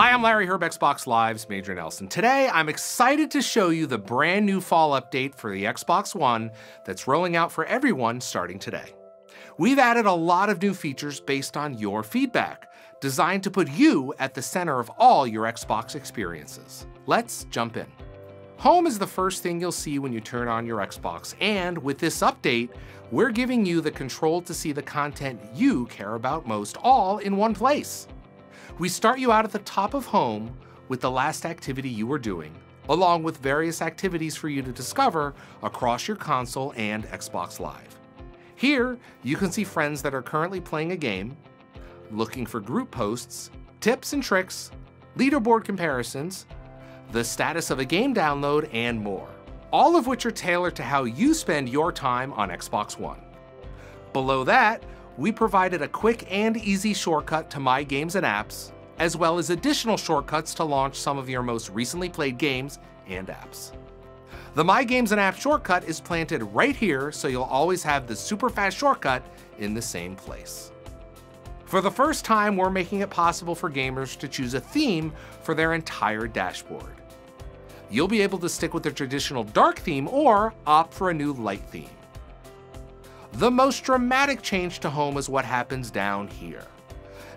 Hi, I'm Larry Herb, Xbox Live's Major Nelson. Today, I'm excited to show you the brand new fall update for the Xbox One that's rolling out for everyone starting today. We've added a lot of new features based on your feedback, designed to put you at the center of all your Xbox experiences. Let's jump in. Home is the first thing you'll see when you turn on your Xbox, and with this update, we're giving you the control to see the content you care about most, all in one place. We start you out at the top of Home with the last activity you were doing, along with various activities for you to discover across your console and Xbox Live. Here, you can see friends that are currently playing a game, looking for group posts, tips and tricks, leaderboard comparisons, the status of a game download, and more. All of which are tailored to how you spend your time on Xbox One. Below that, we provided a quick and easy shortcut to My Games and Apps, as well as additional shortcuts to launch some of your most recently played games and apps. The My Games and Apps shortcut is planted right here, so you'll always have the super fast shortcut in the same place. For the first time, we're making it possible for gamers to choose a theme for their entire dashboard. You'll be able to stick with the traditional dark theme or opt for a new light theme. The most dramatic change to Home is what happens down here.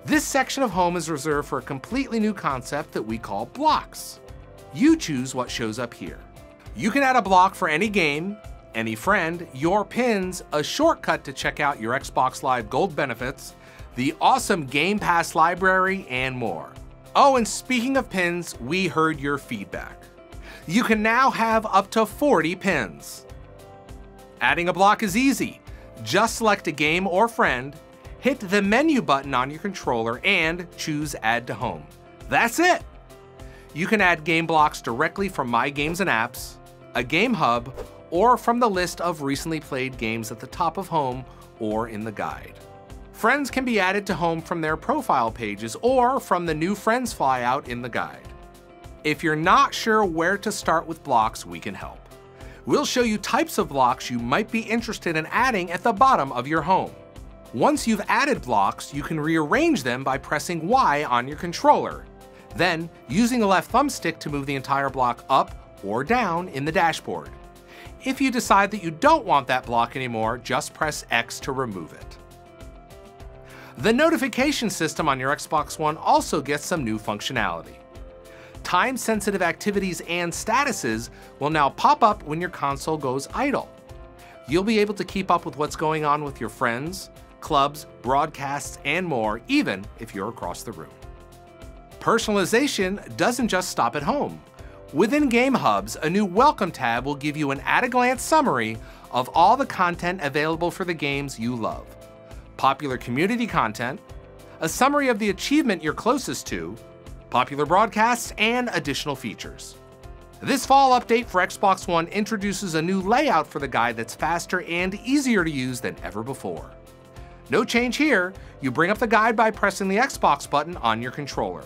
This section of Home is reserved for a completely new concept that we call blocks. You choose what shows up here. You can add a block for any game, any friend, your pins, a shortcut to check out your Xbox Live Gold benefits, the awesome Game Pass library, and more. Oh, and speaking of pins, we heard your feedback. You can now have up to 40 pins. Adding a block is easy. Just select a game or friend, hit the menu button on your controller, and choose Add to Home. That's it! You can add game blocks directly from My Games and Apps, a game hub, or from the list of recently played games at the top of Home or in the guide. Friends can be added to Home from their profile pages or from the new friends flyout in the guide. If you're not sure where to start with blocks, we can help. We'll show you types of blocks you might be interested in adding at the bottom of your Home. Once you've added blocks, you can rearrange them by pressing Y on your controller, then using the left thumbstick to move the entire block up or down in the dashboard. If you decide that you don't want that block anymore, just press X to remove it. The notification system on your Xbox One also gets some new functionality. Time-sensitive activities and statuses will now pop up when your console goes idle. You'll be able to keep up with what's going on with your friends, clubs, broadcasts, and more, even if you're across the room. Personalization doesn't just stop at Home. Within Game Hubs, a new Welcome tab will give you an at-a-glance summary of all the content available for the games you love. Popular community content, a summary of the achievement you're closest to, popular broadcasts, and additional features. This fall update for Xbox One introduces a new layout for the guide that's faster and easier to use than ever before. No change here. You bring up the guide by pressing the Xbox button on your controller.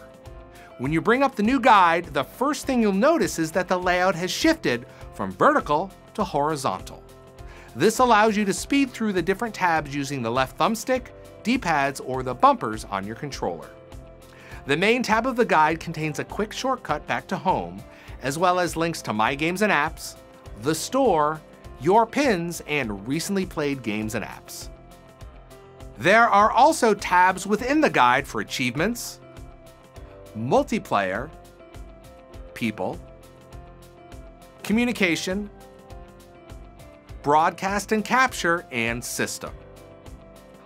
When you bring up the new guide, the first thing you'll notice is that the layout has shifted from vertical to horizontal. This allows you to speed through the different tabs using the left thumbstick, D-pads, or the bumpers on your controller. The main tab of the guide contains a quick shortcut back to Home, as well as links to My Games and Apps, the store, your pins, and recently played games and apps. There are also tabs within the guide for achievements, multiplayer, people, communication, broadcast and capture, and system.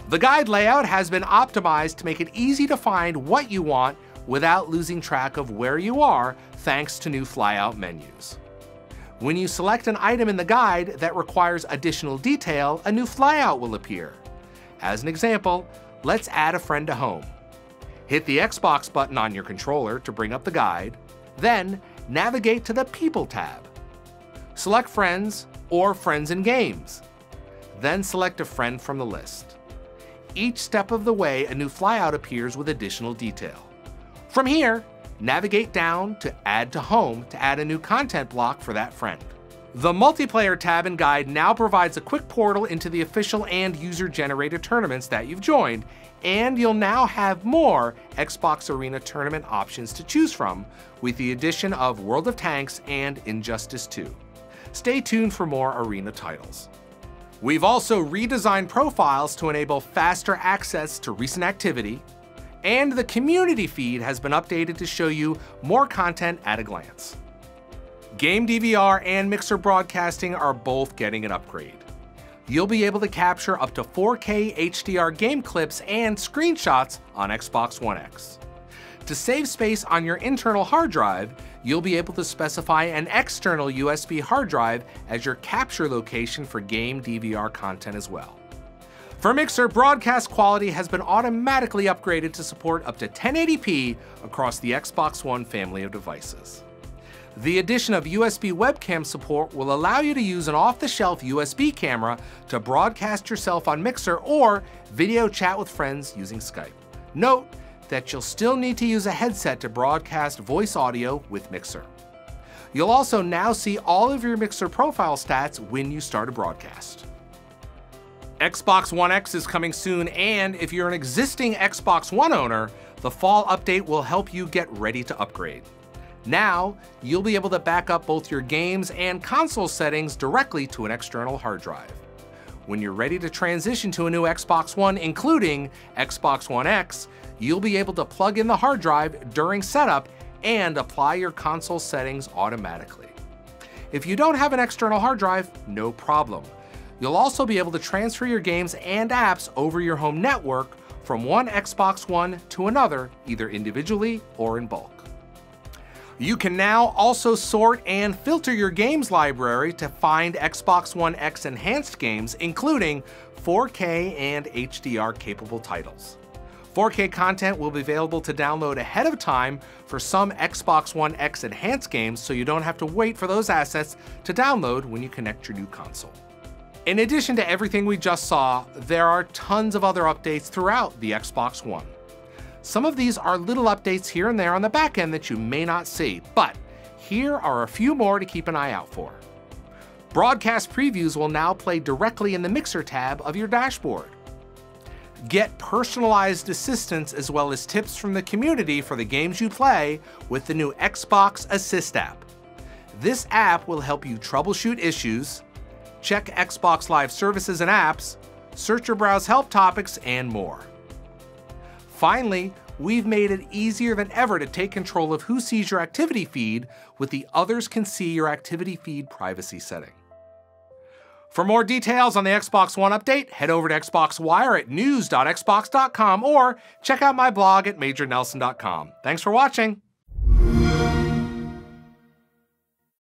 The guide layout has been optimized to make it easy to find what you want without losing track of where you are, thanks to new flyout menus. When you select an item in the guide that requires additional detail, a new flyout will appear. As an example, let's add a friend to Home. Hit the Xbox button on your controller to bring up the guide, then navigate to the People tab. Select Friends or Friends and Games, then select a friend from the list. Each step of the way, a new flyout appears with additional detail. From here, navigate down to Add to Home to add a new content block for that friend. The multiplayer tab and guide now provides a quick portal into the official and user-generated tournaments that you've joined, and you'll now have more Xbox Arena tournament options to choose from, with the addition of World of Tanks and Injustice 2. Stay tuned for more Arena titles. We've also redesigned profiles to enable faster access to recent activity, and the community feed has been updated to show you more content at a glance. Game DVR and Mixer broadcasting are both getting an upgrade. You'll be able to capture up to 4K HDR game clips and screenshots on Xbox One X. To save space on your internal hard drive, you'll be able to specify an external USB hard drive as your capture location for Game DVR content as well. For Mixer, broadcast quality has been automatically upgraded to support up to 1080p across the Xbox One family of devices. The addition of USB webcam support will allow you to use an off-the-shelf USB camera to broadcast yourself on Mixer or video chat with friends using Skype. Note that you'll still need to use a headset to broadcast voice audio with Mixer. You'll also now see all of your Mixer profile stats when you start a broadcast. Xbox One X is coming soon, and if you're an existing Xbox One owner, the fall update will help you get ready to upgrade. Now, you'll be able to back up both your games and console settings directly to an external hard drive. When you're ready to transition to a new Xbox One, including Xbox One X, you'll be able to plug in the hard drive during setup and apply your console settings automatically. If you don't have an external hard drive, no problem. You'll also be able to transfer your games and apps over your home network from one Xbox One to another, either individually or in bulk. You can now also sort and filter your games library to find Xbox One X enhanced games, including 4K and HDR capable titles. 4K content will be available to download ahead of time for some Xbox One X enhanced games, so you don't have to wait for those assets to download when you connect your new console. In addition to everything we just saw, there are tons of other updates throughout the Xbox One. Some of these are little updates here and there on the back end that you may not see, but here are a few more to keep an eye out for. Broadcast previews will now play directly in the Mixer tab of your dashboard. Get personalized assistance as well as tips from the community for the games you play with the new Xbox Assist app. This app will help you troubleshoot issues, check Xbox Live services and apps, search or browse help topics, and more. Finally, we've made it easier than ever to take control of who sees your activity feed with the Others Can See Your Activity Feed privacy setting. For more details on the Xbox One update, head over to Xbox Wire at news.xbox.com or check out my blog at majornelson.com. Thanks for watching.